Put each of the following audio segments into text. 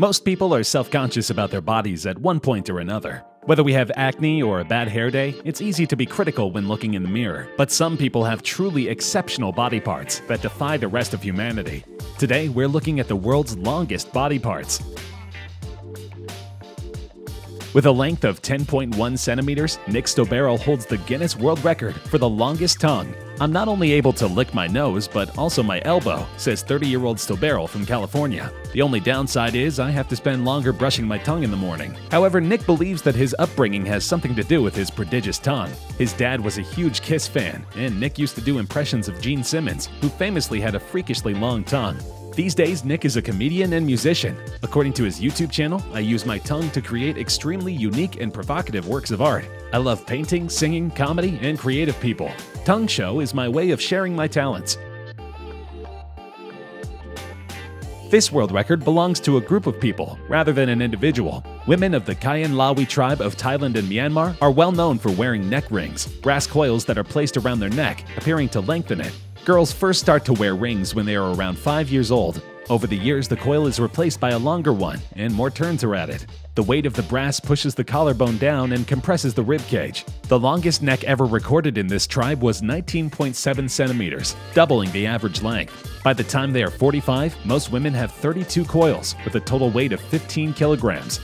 Most people are self-conscious about their bodies at one point or another. Whether we have acne or a bad hair day, it's easy to be critical when looking in the mirror. But some people have truly exceptional body parts that defy the rest of humanity. Today, we're looking at the world's longest body parts. With a length of 10.1 centimeters, Nick Stoeberl holds the Guinness World Record for the longest tongue. "I'm not only able to lick my nose, but also my elbow," says 30-year-old Stoeberl from California. "The only downside is I have to spend longer brushing my tongue in the morning." However, Nick believes that his upbringing has something to do with his prodigious tongue. His dad was a huge Kiss fan, and Nick used to do impressions of Gene Simmons, who famously had a freakishly long tongue. These days, Nick is a comedian and musician. According to his YouTube channel, "I use my tongue to create extremely unique and provocative works of art. I love painting, singing, comedy, and creative people. Tongue show is my way of sharing my talents." This world record belongs to a group of people, rather than an individual. Women of the Kayan Lawi tribe of Thailand and Myanmar are well known for wearing neck rings, brass coils that are placed around their neck, appearing to lengthen it. Girls first start to wear rings when they are around 5 years old. Over the years, the coil is replaced by a longer one, and more turns are added. The weight of the brass pushes the collarbone down and compresses the rib cage. The longest neck ever recorded in this tribe was 19.7 centimeters, doubling the average length. By the time they are 45, most women have 32 coils, with a total weight of 15 kilograms.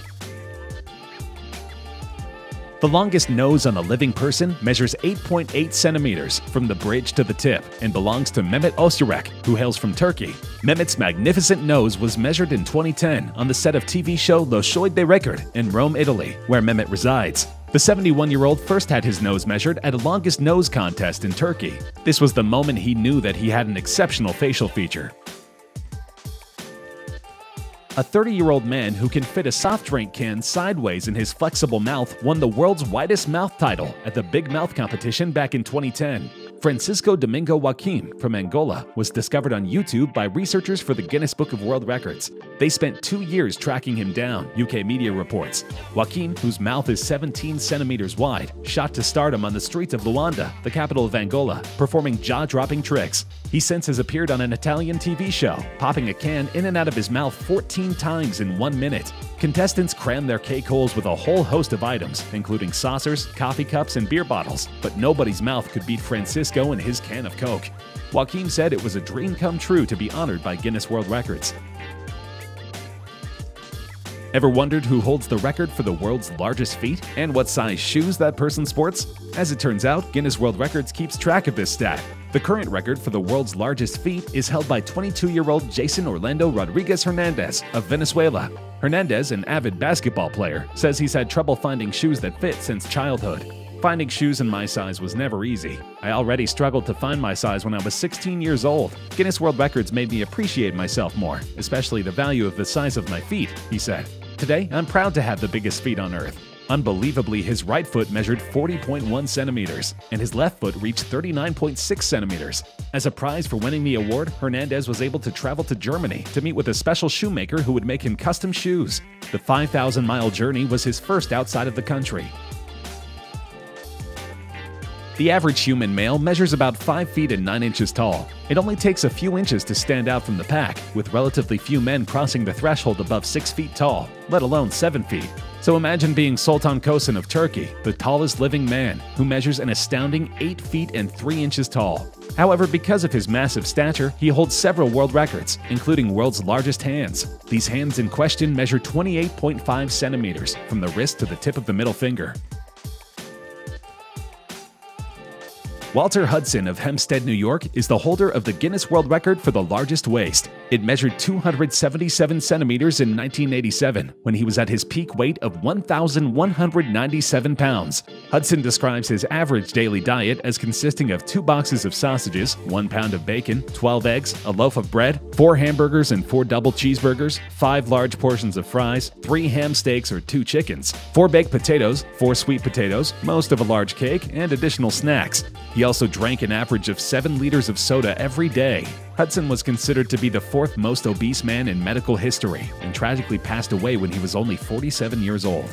The longest nose on a living person measures 8.8 centimeters from the bridge to the tip and belongs to Mehmet Ozturk, who hails from Turkey. Mehmet's magnificent nose was measured in 2010 on the set of TV show Lo Show dei Record in Rome, Italy, where Mehmet resides. The 71-year-old first had his nose measured at a longest nose contest in Turkey. This was the moment he knew that he had an exceptional facial feature. A 30-year-old man who can fit a soft drink can sideways in his flexible mouth won the world's widest mouth title at the Big Mouth competition back in 2010. Francisco Domingo Joaquin from Angola was discovered on YouTube by researchers for the Guinness Book of World Records. They spent 2 years tracking him down, UK media reports. Joaquin, whose mouth is 17 centimeters wide, shot to stardom on the streets of Luanda, the capital of Angola, performing jaw-dropping tricks. He since has appeared on an Italian TV show, popping a can in and out of his mouth 14 times in 1 minute. Contestants cram their cake holes with a whole host of items, including saucers, coffee cups, and beer bottles, but nobody's mouth could beat Francisco and his can of Coke. Joaquin said it was a dream come true to be honored by Guinness World Records. Ever wondered who holds the record for the world's largest feet and what size shoes that person sports? As it turns out, Guinness World Records keeps track of this stat. The current record for the world's largest feet is held by 22-year-old Jason Orlando Rodriguez Hernandez of Venezuela. Hernandez, an avid basketball player, says he's had trouble finding shoes that fit since childhood. "Finding shoes in my size was never easy. I already struggled to find my size when I was 16 years old. Guinness World Records made me appreciate myself more, especially the value of the size of my feet," he said. "Today, I'm proud to have the biggest feet on Earth." Unbelievably, his right foot measured 40.1 centimeters, and his left foot reached 39.6 centimeters. As a prize for winning the award, Hernandez was able to travel to Germany to meet with a special shoemaker who would make him custom shoes. The 5,000-mile journey was his first outside of the country. The average human male measures about 5 feet and 9 inches tall. It only takes a few inches to stand out from the pack, with relatively few men crossing the threshold above 6 feet tall, let alone 7 feet. So imagine being Sultan Kosen of Turkey, the tallest living man, who measures an astounding 8 feet and 3 inches tall. However, because of his massive stature, he holds several world records, including world's largest hands. These hands in question measure 28.5 centimeters, from the wrist to the tip of the middle finger. Walter Hudson of Hempstead, New York, is the holder of the Guinness World Record for the largest waist. It measured 277 centimeters in 1987, when he was at his peak weight of 1,197 pounds. Hudson describes his average daily diet as consisting of 2 boxes of sausages, 1 pound of bacon, 12 eggs, a loaf of bread, 4 hamburgers and 4 double cheeseburgers, 5 large portions of fries, 3 ham steaks or 2 chickens, 4 baked potatoes, 4 sweet potatoes, most of a large cake, and additional snacks. He also drank an average of 7 liters of soda every day. Hudson was considered to be the 4th most obese man in medical history and tragically passed away when he was only 47 years old.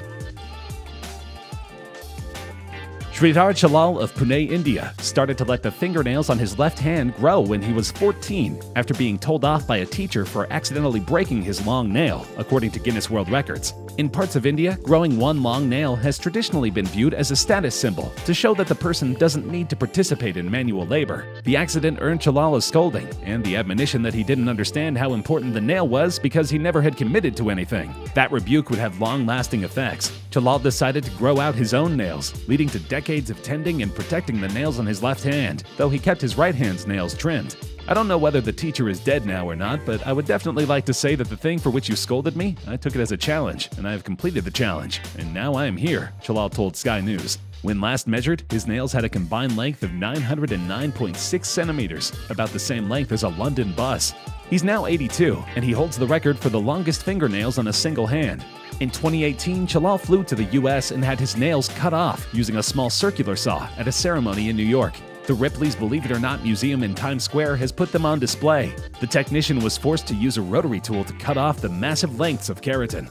Shridhar Chillal of Pune, India, started to let the fingernails on his left hand grow when he was 14 after being told off by a teacher for accidentally breaking his long nail, according to Guinness World Records. In parts of India, growing one long nail has traditionally been viewed as a status symbol to show that the person doesn't need to participate in manual labor. The accident earned Chillal a scolding and the admonition that he didn't understand how important the nail was because he never had committed to anything. That rebuke would have long-lasting effects. Chillal decided to grow out his own nails, leading to decades of tending and protecting the nails on his left hand, though he kept his right hand's nails trimmed. I don't know whether the teacher is dead now or not, but I would definitely like to say that the thing for which you scolded me, I took it as a challenge, and I have completed the challenge, and now I am here, Chillal told Sky News. When last measured, his nails had a combined length of 909.6 centimeters, about the same length as a London bus. He's now 82, and he holds the record for the longest fingernails on a single hand. In 2018, Chillal flew to the US and had his nails cut off using a small circular saw at a ceremony in New York. The Ripley's Believe It or Not Museum in Times Square has put them on display. The technician was forced to use a rotary tool to cut off the massive lengths of keratin.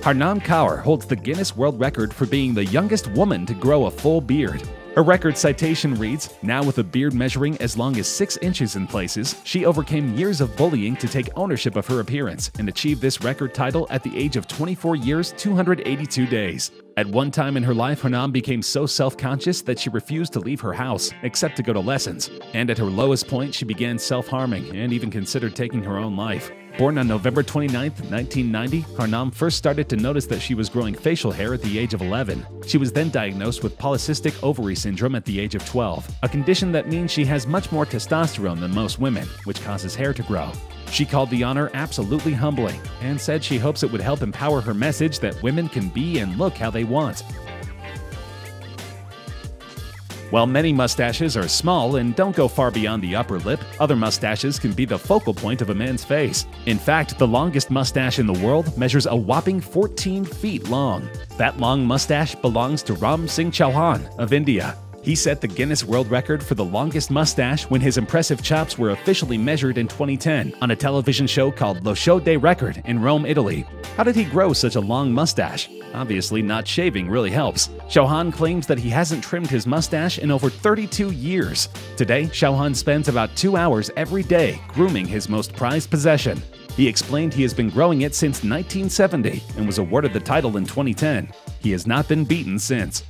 Harnaam Kaur holds the Guinness World Record for being the youngest woman to grow a full beard. Her record citation reads, now with a beard measuring as long as 6 inches in places, she overcame years of bullying to take ownership of her appearance and achieved this record title at the age of 24 years, 282 days. At one time in her life, Harnaam became so self-conscious that she refused to leave her house, except to go to lessons. And at her lowest point, she began self-harming and even considered taking her own life. Born on November 29, 1990, Harnaam first started to notice that she was growing facial hair at the age of 11. She was then diagnosed with polycystic ovary syndrome at the age of 12, a condition that means she has much more testosterone than most women, which causes hair to grow. She called the honor absolutely humbling and said she hopes it would help empower her message that women can be and look how they want. While many mustaches are small and don't go far beyond the upper lip, other mustaches can be the focal point of a man's face. In fact, the longest mustache in the world measures a whopping 14 feet long. That long mustache belongs to Ram Singh Chauhan of India. He set the Guinness World Record for the longest mustache when his impressive chops were officially measured in 2010 on a television show called Lo Show dei Record in Rome, Italy. How did he grow such a long mustache? Obviously, not shaving really helps. Chauhan claims that he hasn't trimmed his mustache in over 32 years. Today, Chauhan spends about 2 hours every day grooming his most prized possession. He explained he has been growing it since 1970 and was awarded the title in 2010. He has not been beaten since.